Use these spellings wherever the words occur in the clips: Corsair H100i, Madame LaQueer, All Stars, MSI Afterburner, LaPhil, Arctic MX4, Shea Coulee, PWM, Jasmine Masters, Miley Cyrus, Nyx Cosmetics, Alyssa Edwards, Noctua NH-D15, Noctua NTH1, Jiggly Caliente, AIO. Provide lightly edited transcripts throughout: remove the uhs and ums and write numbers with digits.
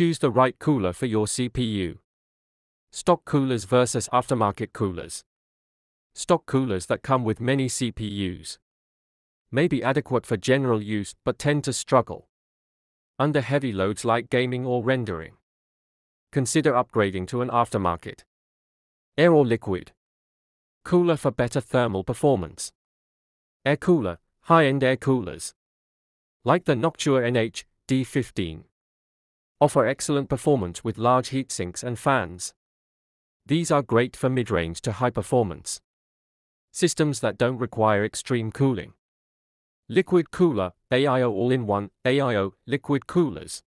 choose the right cooler for your CPU. Stock coolers versus aftermarket coolers. Stock coolers that come with many CPUs may be adequate for general use but tend to struggle under heavy loads like gaming or rendering. Consider upgrading to an aftermarket air or liquid cooler for better thermal performance. Air cooler, high-end air coolers like the Noctua NH-D15 offer excellent performance with large heatsinks and fans. These are great for mid-range to high-performance systems that don't require extreme cooling. Liquid cooler, AIO all-in-one, AIO liquid coolers,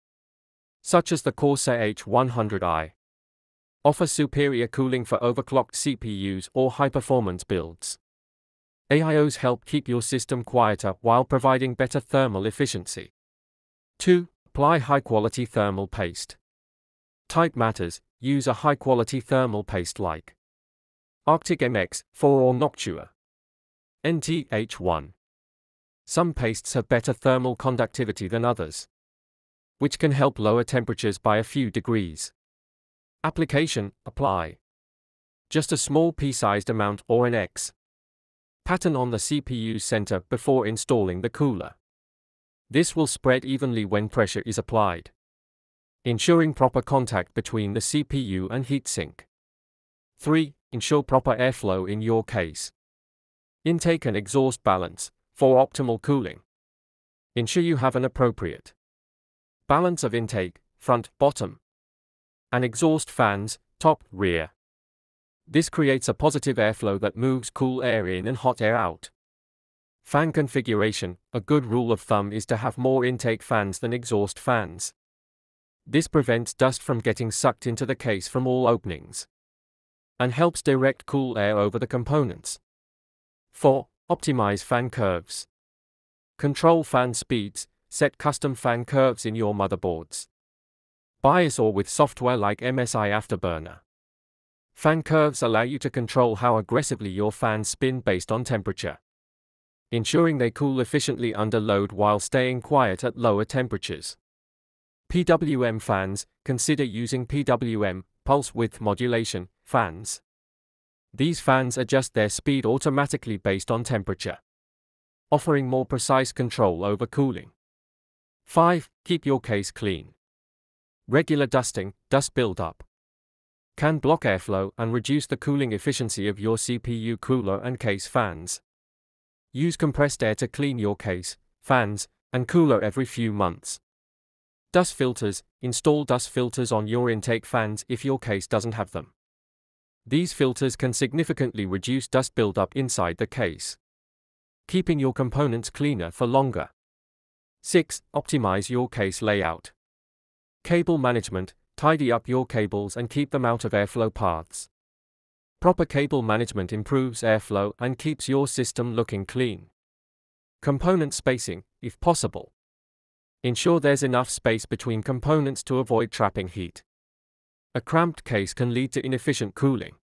such as the Corsair H100i, offer superior cooling for overclocked CPUs or high-performance builds. AIOs help keep your system quieter while providing better thermal efficiency. 2. Apply high-quality thermal paste. Type matters. Use a high-quality thermal paste like Arctic MX4 or Noctua NTH1. Some pastes have better thermal conductivity than others, which can help lower temperatures by a few degrees. Application: apply just a small pea-sized amount or an X pattern on the CPU center before installing the cooler. This will spread evenly when pressure is applied, ensuring proper contact between the CPU and heatsink. 3. Ensure proper airflow in your case. Intake and exhaust balance for optimal cooling. Ensure you have an appropriate balance of intake, front, bottom, and exhaust fans, top, rear. This creates a positive airflow that moves cool air in and hot air out. Fan configuration. A good rule of thumb is to have more intake fans than exhaust fans. This prevents dust from getting sucked into the case from all openings and helps direct cool air over the components. 4. Optimize fan curves. Control fan speeds. Set custom fan curves in your motherboards, BIOS, or with software like MSI Afterburner. Fan curves allow you to control how aggressively your fans spin based on temperature, ensuring they cool efficiently under load while staying quiet at lower temperatures. PWM fans. Consider using PWM, pulse width modulation, fans. These fans adjust their speed automatically based on temperature, offering more precise control over cooling. 5. Keep your case clean. Regular dusting. Dust buildup can block airflow and reduce the cooling efficiency of your CPU cooler and case fans. Use compressed air to clean your case, fans, and cooler every few months. Dust filters. Install dust filters on your intake fans if your case doesn't have them. These filters can significantly reduce dust buildup inside the case, keeping your components cleaner for longer. 6. Optimize your case layout. Cable management. Tidy up your cables and keep them out of airflow paths. Proper cable management improves airflow and keeps your system looking clean. Component spacing, if possible. Ensure there's enough space between components to avoid trapping heat. A cramped case can lead to inefficient cooling.